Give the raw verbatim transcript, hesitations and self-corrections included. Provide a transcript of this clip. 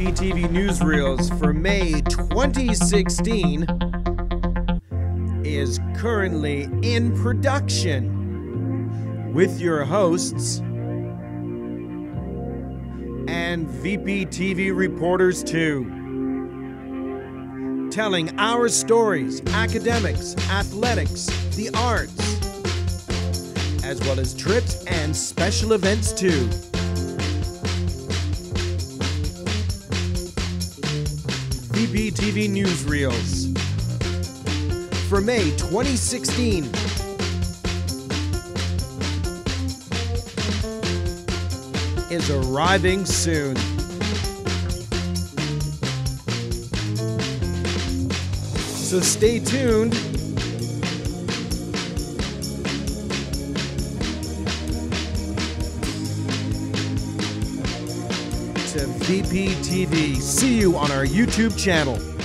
V P T V newsreels for May twenty sixteen is currently in production with your hosts and V P T V reporters too, telling our stories, academics, athletics, the arts, as well as trips and special events too. V P T V newsreels for May twenty sixteen. Is arriving soon. So stay tuned to V P T V. See you on our YouTube channel.